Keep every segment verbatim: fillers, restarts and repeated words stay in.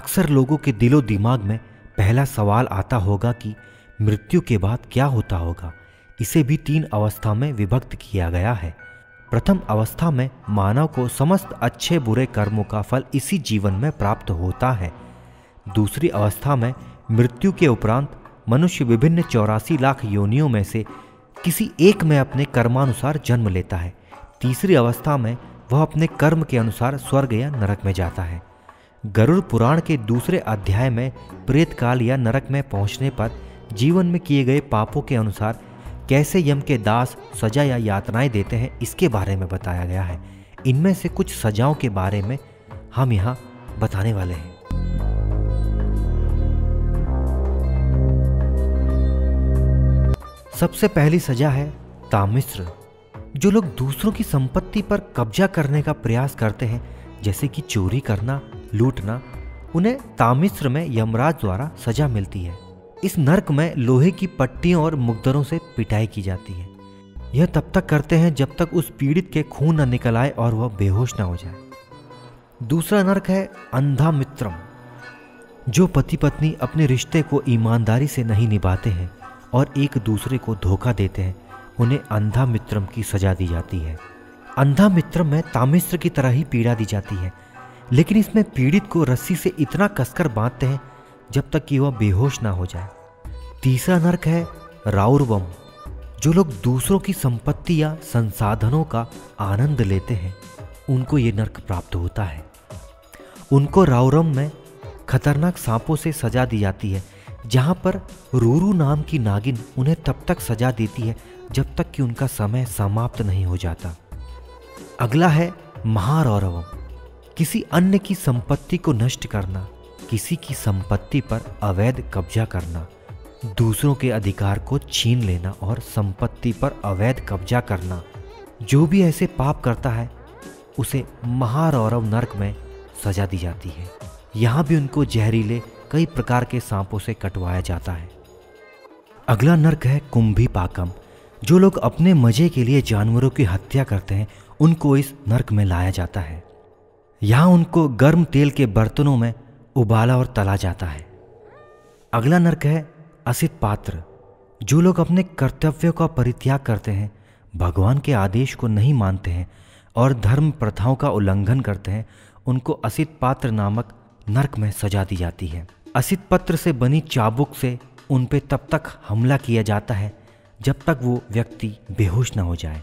अक्सर लोगों के दिलो दिमाग में पहला सवाल आता होगा कि मृत्यु के बाद क्या होता होगा। इसे भी तीन अवस्था में विभक्त किया गया है। प्रथम अवस्था में मानव को समस्त अच्छे बुरे कर्मों का फल इसी जीवन में प्राप्त होता है। दूसरी अवस्था में मृत्यु के उपरांत मनुष्य विभिन्न चौरासी लाख योनियों में से किसी एक में अपने कर्मानुसार जन्म लेता है। तीसरी अवस्था में वह अपने कर्म के अनुसार स्वर्ग या नरक में जाता है। गरुड़ पुराण के दूसरे अध्याय में प्रेत काल या नरक में पहुंचने पर जीवन में किए गए पापों के अनुसार कैसे यम के दास सजा या यातनाएं देते हैं, इसके बारे में बताया गया है। इनमें से कुछ सजाओं के बारे में हम यहाँ बताने वाले हैं। सबसे पहली सजा है तामिस्र। जो लोग दूसरों की संपत्ति पर कब्जा करने का प्रयास करते हैं, जैसे कि चोरी करना, लूटना, उन्हें तामिस्र में यमराज द्वारा सजा मिलती है। इस नरक में लोहे की पट्टियों और मुकदरों से पिटाई की जाती है। यह तब तक करते हैं जब तक उस पीड़ित के खून न निकल आए और वह बेहोश न हो जाए। दूसरा नरक है अंधतामिस्र। जो पति पत्नी अपने रिश्ते को ईमानदारी से नहीं निभाते हैं और एक दूसरे को धोखा देते हैं, उन्हें अंधतामिस्र की सजा दी जाती है। अंधतामिस्र में तामिस्र की तरह ही पीड़ा दी जाती है, लेकिन इसमें पीड़ित को रस्सी से इतना कसकर बांधते हैं जब तक कि वह बेहोश ना हो जाए। तीसरा नरक है राउरवम। जो लोग दूसरों की संपत्ति या संसाधनों का आनंद लेते हैं, उनको ये नरक प्राप्त होता है। उनको राउरवम में खतरनाक सांपों से सजा दी जाती है, जहाँ पर रूरू नाम की नागिन उन्हें तब तक सजा देती है जब तक कि उनका समय समाप्त नहीं हो जाता। अगला है महारौरवम। किसी अन्य की संपत्ति को नष्ट करना, किसी की संपत्ति पर अवैध कब्जा करना, दूसरों के अधिकार को छीन लेना और संपत्ति पर अवैध कब्जा करना, जो भी ऐसे पाप करता है उसे महारौरव नरक में सजा दी जाती है। यहाँ भी उनको जहरीले कई प्रकार के सांपों से कटवाया जाता है। अगला नरक है कुंभी पाकम। जो लोग अपने मजे के लिए जानवरों की हत्या करते हैं, उनको इस नरक में लाया जाता है। यहाँ उनको गर्म तेल के बर्तनों में उबाला और तला जाता है। अगला नरक है असित पात्र। जो लोग अपने कर्तव्यों का परित्याग करते हैं, भगवान के आदेश को नहीं मानते हैं और धर्म प्रथाओं का उल्लंघन करते हैं, उनको असित पात्र नामक नरक में सजा दी जाती है। असित पत्र से बनी चाबुक से उन पे तब तक हमला किया जाता है जब तक वो व्यक्ति बेहोश न हो जाए।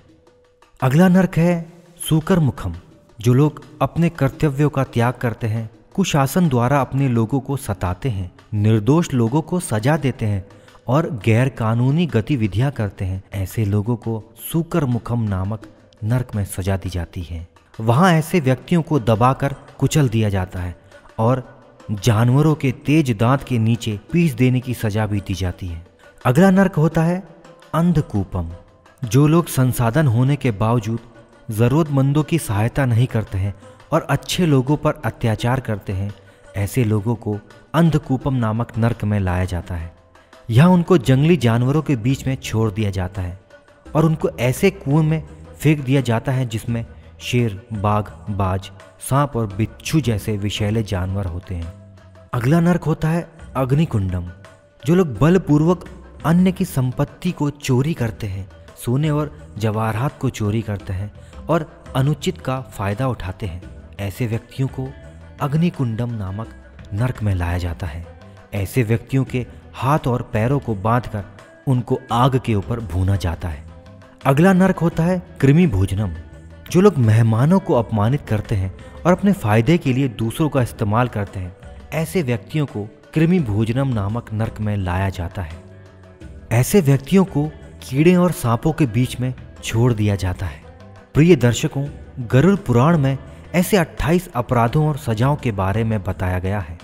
अगला नरक है सूकर मुखम। जो लोग अपने कर्तव्यों का त्याग करते हैं, कुशासन द्वारा अपने लोगों को सताते हैं, निर्दोष लोगों को सजा देते हैं और गैर कानूनी गतिविधियां करते हैं, ऐसे लोगों को सूकर मुखम नामक नरक में सजा दी जाती है। वहां ऐसे व्यक्तियों को दबाकर कुचल दिया जाता है और जानवरों के तेज दांत के नीचे पीस देने की सजा भी दी जाती है। अगला नरक होता है अंधकूपम। जो लोग संसाधन होने के बावजूद जरूरतमंदों की सहायता नहीं करते हैं और अच्छे लोगों पर अत्याचार करते हैं, ऐसे लोगों को अंधकूपम नामक नरक में लाया जाता है। यहाँ उनको जंगली जानवरों के बीच में छोड़ दिया जाता है और उनको ऐसे कुएं में फेंक दिया जाता है जिसमें शेर, बाघ, बाज, सांप और बिच्छू जैसे विषैले जानवर होते हैं। अगला नरक होता है अग्निकुंडम। जो लोग बलपूर्वक अन्य की संपत्ति को चोरी करते हैं, सोने और जवाहरात को चोरी करते हैं और अनुचित का फायदा उठाते हैं, ऐसे व्यक्तियों को अग्निकुंडम नामक नरक में लाया जाता है। ऐसे व्यक्तियों के हाथ और पैरों को बांधकर उनको आग के ऊपर भूना जाता है। अगला नरक होता है कृमि भोजनम। जो लोग मेहमानों को अपमानित करते हैं और अपने फायदे के लिए दूसरों का इस्तेमाल करते हैं, ऐसे व्यक्तियों को कृमि भोजनम नामक नरक में लाया जाता है। ऐसे व्यक्तियों को कीड़े और सांपों के बीच में छोड़ दिया जाता है। प्रिय दर्शकों, गरुड़ पुराण में ऐसे अट्ठाईस अपराधों और सजाओं के बारे में बताया गया है।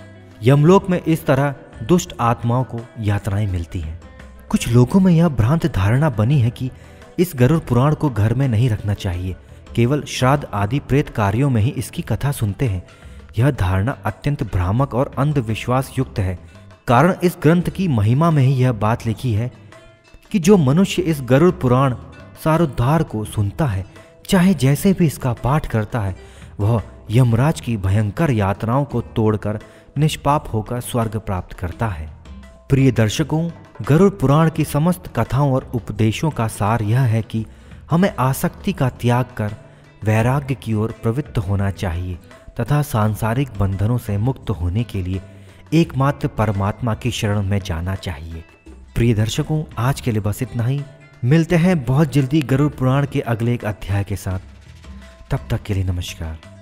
यमलोक में इस तरह दुष्ट आत्माओं को यातनाएं मिलती हैं। कुछ लोगों में यह भ्रांत धारणा बनी है कि इस गरुड़ पुराण को घर में नहीं रखना चाहिए, केवल श्राद्ध आदि प्रेत कार्यों में ही इसकी कथा सुनते हैं। यह धारणा अत्यंत भ्रामक और अंधविश्वास युक्त है। कारण इस ग्रंथ की महिमा में ही यह बात लिखी है कि जो मनुष्य इस गरुड़ पुराण सारोद्धार को सुनता है, चाहे जैसे भी इसका पाठ करता है, वह यमराज की भयंकर यातनाओं को तोड़कर निष्पाप होकर स्वर्ग प्राप्त करता है। प्रिय दर्शकों, गरुड़ पुराण की समस्त कथाओं और उपदेशों का सार यह है कि हमें आसक्ति का त्याग कर वैराग्य की ओर प्रवृत्त होना चाहिए तथा सांसारिक बंधनों से मुक्त होने के लिए एकमात्र परमात्मा की शरण में जाना चाहिए। प्रिय दर्शकों, आज के लिए बस इतना ही। मिलते हैं बहुत जल्दी गरुड़ पुराण के अगले एक अध्याय के साथ। तब तक के लिए नमस्कार।